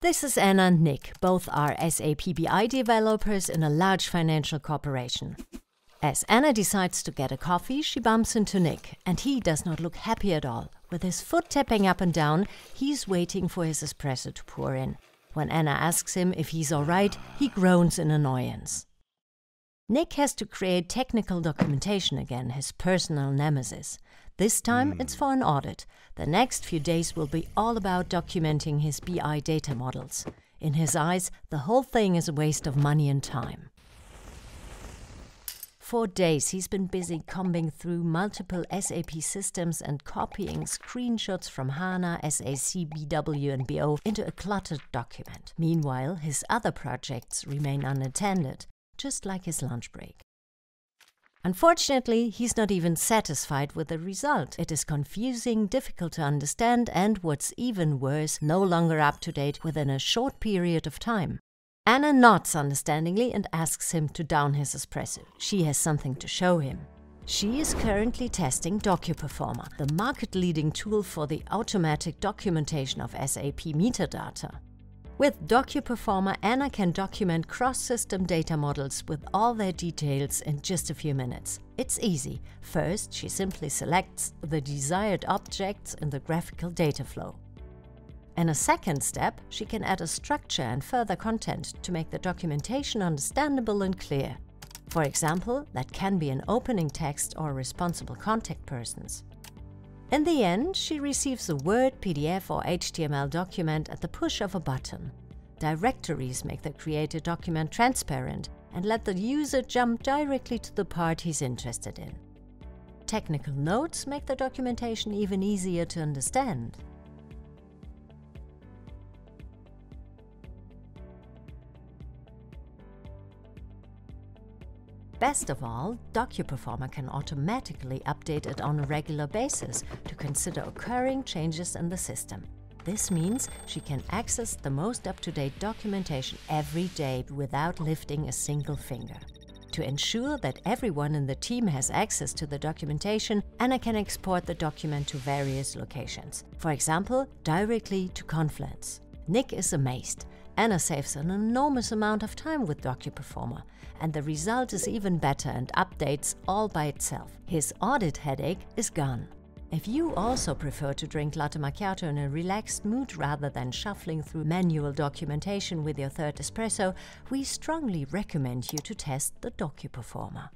This is Anna and Nick. Both are SAP BI developers in a large financial corporation. As Anna decides to get a coffee, she bumps into Nick, and he does not look happy at all. With his foot tapping up and down, he's waiting for his espresso to pour in. When Anna asks him if he's all right, he groans in annoyance. Nick has to create technical documentation again, his personal nemesis. This time it's for an audit. The next few days will be all about documenting his BI data models. In his eyes, the whole thing is a waste of money and time. For days he's been busy combing through multiple SAP systems and copying screenshots from HANA, SAC, BW and BO into a cluttered document. Meanwhile, his other projects remain unattended, just like his lunch break. Unfortunately, he's not even satisfied with the result. It is confusing, difficult to understand, and what's even worse, no longer up to date within a short period of time. Anna nods understandingly and asks him to down his espresso. She has something to show him. She is currently testing DocuPerformer, the market-leading tool for the automatic documentation of SAP metadata. With DocuPerformer, Anna can document cross-system data models with all their details in just a few minutes. It's easy. First, she simply selects the desired objects in the graphical data flow. In a second step, she can add a structure and further content to make the documentation understandable and clear. For example, that can be an opening text or responsible contact persons. In the end, she receives a Word, PDF or HTML document at the push of a button. Directories make the created document transparent and let the user jump directly to the part he's interested in. Technical notes make the documentation even easier to understand. Best of all, DocuPerformer can automatically update it on a regular basis to consider occurring changes in the system. This means she can access the most up-to-date documentation every day without lifting a single finger. To ensure that everyone in the team has access to the documentation, Anna can export the document to various locations, for example, directly to Confluence. Nick is amazed. Anna saves an enormous amount of time with DocuPerformer, and the result is even better and updates all by itself. His audit headache is gone. If you also prefer to drink latte macchiato in a relaxed mood rather than shuffling through manual documentation with your third espresso, we strongly recommend you to test the DocuPerformer.